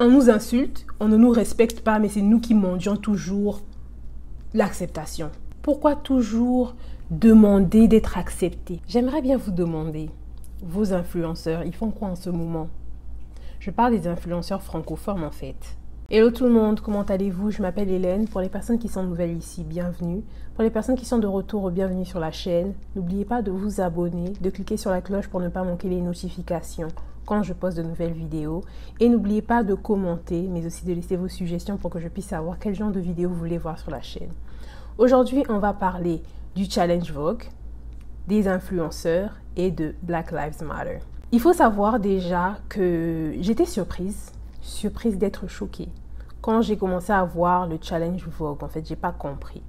On nous insulte, on ne nous respecte pas, mais c'est nous qui mendions toujours l'acceptation. Pourquoi toujours demander d'être accepté? J'aimerais bien vous demander, vos influenceurs, ils font quoi en ce moment? Je parle des influenceurs francophones en fait. Hello tout le monde, comment allez-vous? Je m'appelle Hélène. Pour les personnes qui sont nouvelles ici, bienvenue. Pour les personnes qui sont de retour, bienvenue sur la chaîne. N'oubliez pas de vous abonner, de cliquer sur la cloche pour ne pas manquer les notifications quand je poste de nouvelles vidéos. Et n'oubliez pas de commenter, mais aussi de laisser vos suggestions pour que je puisse savoir quel genre de vidéos vous voulez voir sur la chaîne. Aujourd'hui, on va parler du challenge Vogue, des influenceurs et de Black Lives Matter. Il faut savoir déjà que j'étais surprise d'être choquée quand j'ai commencé à voir le challenge Vogue. En fait, j'ai pas compris.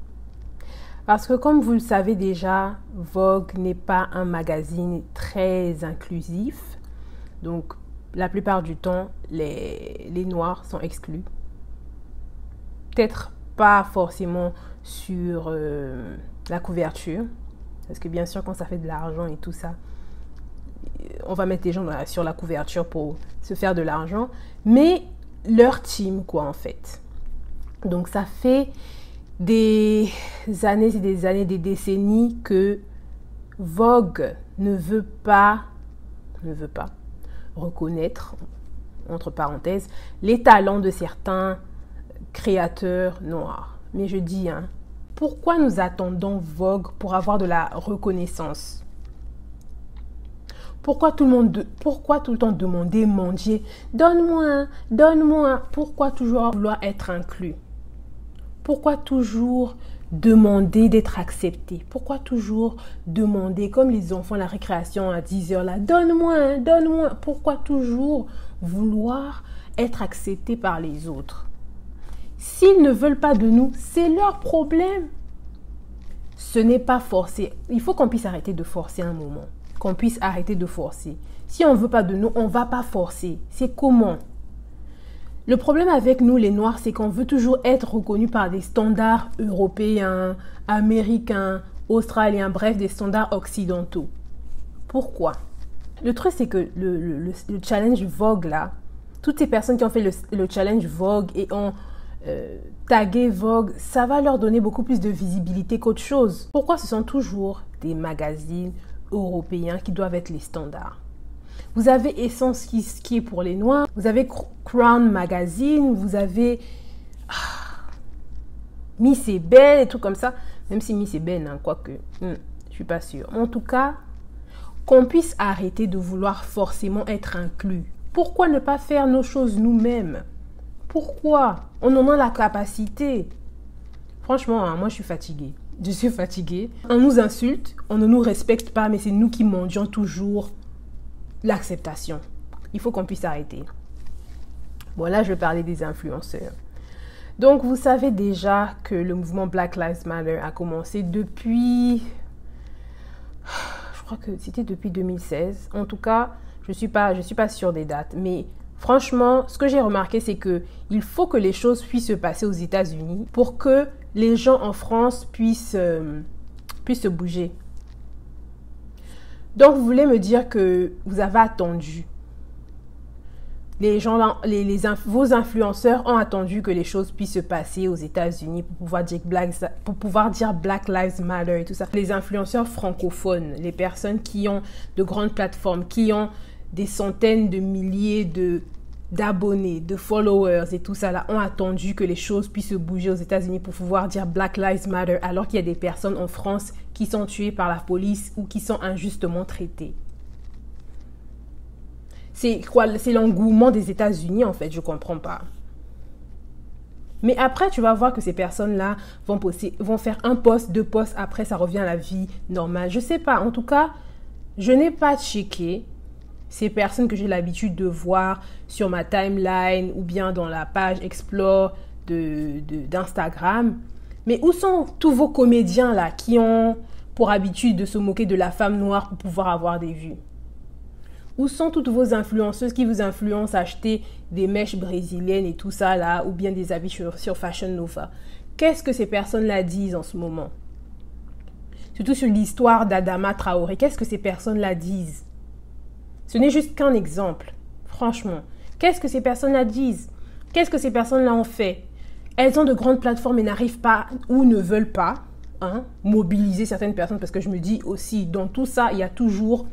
Parce que comme vous le savez déjà, Vogue n'est pas un magazine très inclusif. Donc, la plupart du temps, les Noirs sont exclus. Peut-être pas forcément sur la couverture. Parce que bien sûr, quand ça fait de l'argent et tout ça, on va mettre les gens sur la couverture pour se faire de l'argent. Mais leur team, quoi, en fait. Donc, ça fait des années et des années, des décennies que Vogue ne veut pas reconnaître, entre parenthèses, les talents de certains créateurs noirs. Mais je dis, hein, pourquoi nous attendons Vogue pour avoir de la reconnaissance? Pourquoi tout le temps demander, mendier, donne-moi, donne-moi? Pourquoi toujours vouloir être inclus? Pourquoi toujours demander d'être accepté? Pourquoi toujours demander, comme les enfants, la récréation à 10 h, là, donne-moi, donne-moi? Pourquoi toujours vouloir être accepté par les autres? S'ils ne veulent pas de nous, c'est leur problème. Ce n'est pas forcer. Il faut qu'on puisse arrêter de forcer un moment. Qu'on puisse arrêter de forcer. Si on ne veut pas de nous, on ne va pas forcer. C'est comment? Le problème avec nous, les Noirs, c'est qu'on veut toujours être reconnus par des standards européens, américains, australiens, bref, des standards occidentaux. Pourquoi? Le truc, c'est que le challenge Vogue, là, toutes ces personnes qui ont fait le challenge Vogue et ont tagué Vogue, ça va leur donner beaucoup plus de visibilité qu'autre chose. Pourquoi ce sont toujours des magazines européens qui doivent être les standards? Vous avez Essence qui est pour les Noirs. Vous avez Crown Magazine. Vous avez Miss Belle et tout comme ça. Même si Miss Belle, hein, quoique, je suis pas sûre. En tout cas, qu'on puisse arrêter de vouloir forcément être inclus. Pourquoi ne pas faire nos choses nous-mêmes? Pourquoi? On en a la capacité. Franchement, hein, moi, je suis fatiguée. Je suis fatiguée. On nous insulte, on ne nous respecte pas, mais c'est nous qui mendions toujours l'acceptation. Il faut qu'on puisse arrêter. Bon, là, je parlais des influenceurs. Donc, vous savez déjà que le mouvement Black Lives Matter a commencé depuis... Je crois que c'était depuis 2016. En tout cas, je suis pas sûre des dates. Mais franchement, ce que j'ai remarqué, c'est qu'il faut que les choses puissent se passer aux États-Unis pour que les gens en France puissent se bouger. Donc, vous voulez me dire que vous avez attendu. Les gens, vos influenceurs ont attendu que les choses puissent se passer aux États-Unis pour pouvoir dire Black Lives Matter et tout ça. Les influenceurs francophones, les personnes qui ont de grandes plateformes, qui ont des centaines de milliers d'abonnés, de followers et tout ça, là, ont attendu que les choses puissent se bouger aux États-Unis pour pouvoir dire Black Lives Matter, alors qu'il y a des personnes en France qui sont tuées par la police ou qui sont injustement traitées. C'est quoi? C'est l'engouement des États-Unis, en fait, je ne comprends pas. Mais après, tu vas voir que ces personnes-là vont faire un post, deux posts, après ça revient à la vie normale. Je ne sais pas, en tout cas, je n'ai pas checké ces personnes que j'ai l'habitude de voir sur ma timeline ou bien dans la page Explore d'Instagram. Mais où sont tous vos comédiens là qui ont pour habitude de se moquer de la femme noire pour pouvoir avoir des vues? Où sont toutes vos influenceuses qui vous influencent à acheter des mèches brésiliennes et tout ça là, ou bien des habits sur Fashion Nova? Qu'est-ce que ces personnes-là disent en ce moment? Surtout sur l'histoire d'Adama Traoré, qu'est-ce que ces personnes-là disent? Ce n'est juste qu'un exemple, franchement. Qu'est-ce que ces personnes-là disent? Qu'est-ce que ces personnes-là ont fait? Elles ont de grandes plateformes et n'arrivent pas ou ne veulent pas mobiliser certaines personnes, parce que je me dis aussi, dans tout ça, il y a toujours,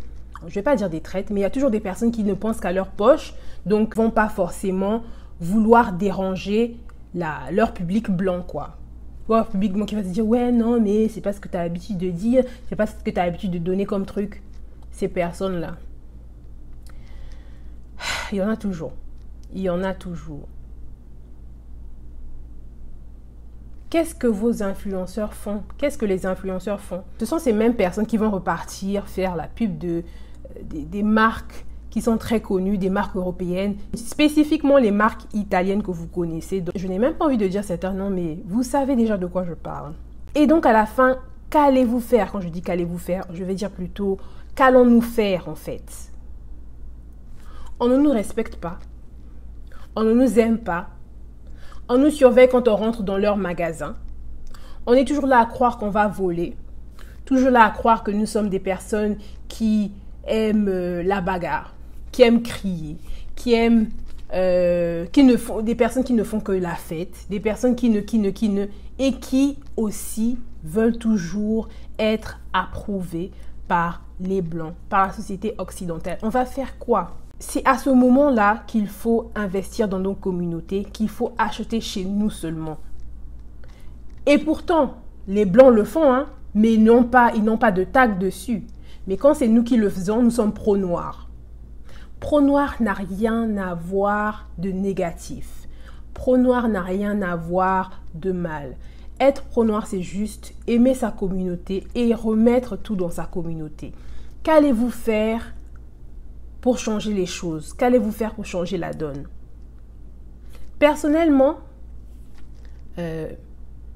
je ne vais pas dire des traites, mais il y a toujours des personnes qui ne pensent qu'à leur poche, donc ne vont pas forcément vouloir déranger leur public blanc, quoi. Leur public blanc qui va se dire, ouais, non, mais c'est pas ce que tu as l'habitude de dire, c'est pas ce que tu as l'habitude de donner comme truc. Ces personnes-là, il y en a toujours. Il y en a toujours. Qu'est-ce que vos influenceurs font? Qu'est-ce que les influenceurs font? Ce sont ces mêmes personnes qui vont repartir faire la pub des marques qui sont très connues, des marques européennes, spécifiquement les marques italiennes que vous connaissez. Donc, je n'ai même pas envie de dire cet nom, mais vous savez déjà de quoi je parle. Et donc à la fin, qu'allez-vous faire? Quand je dis qu'allez-vous faire, je vais dire plutôt qu'allons-nous faire en fait? On ne nous respecte pas. On ne nous aime pas. On nous surveille quand on rentre dans leur magasin. On est toujours là à croire qu'on va voler. Toujours là à croire que nous sommes des personnes qui aiment la bagarre, qui aiment crier, qui aiment des personnes qui ne font que la fête, des personnes qui ne et qui aussi veulent toujours être approuvées par les Blancs, par la société occidentale. On va faire quoi? C'est à ce moment-là qu'il faut investir dans nos communautés, qu'il faut acheter chez nous seulement. Et pourtant, les Blancs le font, mais ils n'ont pas de tag dessus. Mais quand c'est nous qui le faisons, nous sommes pro-noirs. Pro-noir n'a rien à voir de négatif. Pro-noir n'a rien à voir de mal. Être pro-noir, c'est juste aimer sa communauté et remettre tout dans sa communauté. Qu'allez-vous faire pour changer les choses? Qu'allez-vous faire pour changer la donne? Personnellement,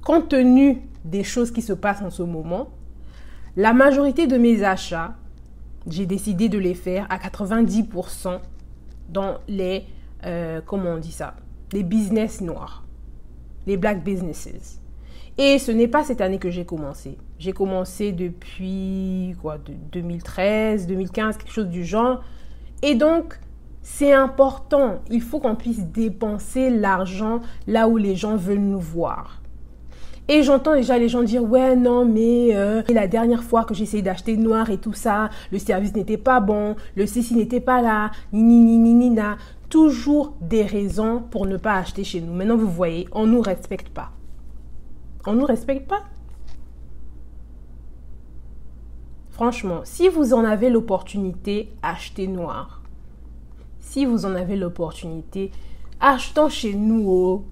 compte tenu des choses qui se passent en ce moment, la majorité de mes achats, j'ai décidé de les faire à 90% dans les, comment on dit ça? Les business noirs, les black businesses. Et ce n'est pas cette année que j'ai commencé. J'ai commencé depuis quoi, de 2013, 2015, quelque chose du genre. Et donc, c'est important. Il faut qu'on puisse dépenser l'argent là où les gens veulent nous voir. Et j'entends déjà les gens dire, ouais, non, mais la dernière fois que j'ai essayé d'acheter noir et tout ça, le service n'était pas bon, le ceci n'était pas là, ni. Toujours des raisons pour ne pas acheter chez nous. Maintenant, vous voyez, on ne nous respecte pas. On ne nous respecte pas. Franchement, si vous en avez l'opportunité, achetez noir. Si vous en avez l'opportunité, achetons chez nous.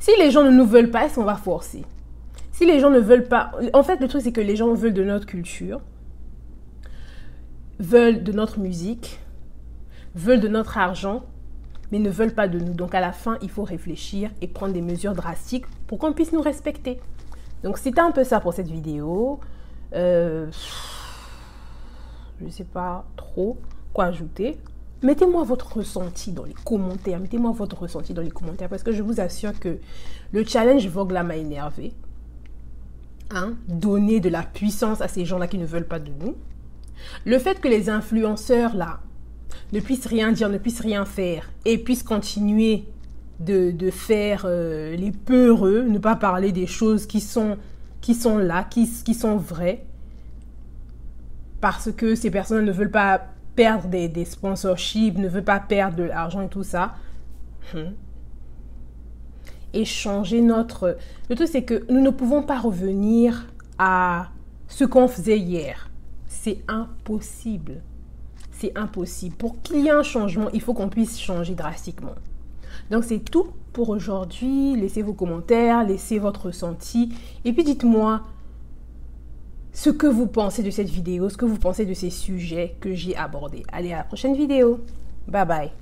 Si les gens ne nous veulent pas, est-ce qu'on va forcer? Si les gens ne veulent pas... En fait, le truc, c'est que les gens veulent de notre culture, veulent de notre musique, veulent de notre argent, mais ne veulent pas de nous. Donc, à la fin, il faut réfléchir et prendre des mesures drastiques pour qu'on puisse nous respecter. Donc, c'était un peu ça pour cette vidéo. Je ne sais pas trop quoi ajouter. Mettez-moi votre ressenti dans les commentaires. Mettez-moi votre ressenti dans les commentaires. Parce que je vous assure que le challenge Vogue là m'a énervé. Donner de la puissance à ces gens-là qui ne veulent pas de nous. Le fait que les influenceurs là ne puissent rien dire, ne puissent rien faire. Et puissent continuer de faire les peureux. Ne pas parler des choses qui sont là, qui sont vraies. Parce que ces personnes ne veulent pas perdre des sponsorships, ne veulent pas perdre de l'argent et tout ça. Et changer notre... Le truc, c'est que nous ne pouvons pas revenir à ce qu'on faisait hier. C'est impossible. C'est impossible. Pour qu'il y ait un changement, il faut qu'on puisse changer drastiquement. Donc, c'est tout pour aujourd'hui. Laissez vos commentaires, laissez votre ressenti. Et puis, dites-moi ce que vous pensez de cette vidéo, ce que vous pensez de ces sujets que j'ai abordés. Allez, à la prochaine vidéo. Bye bye.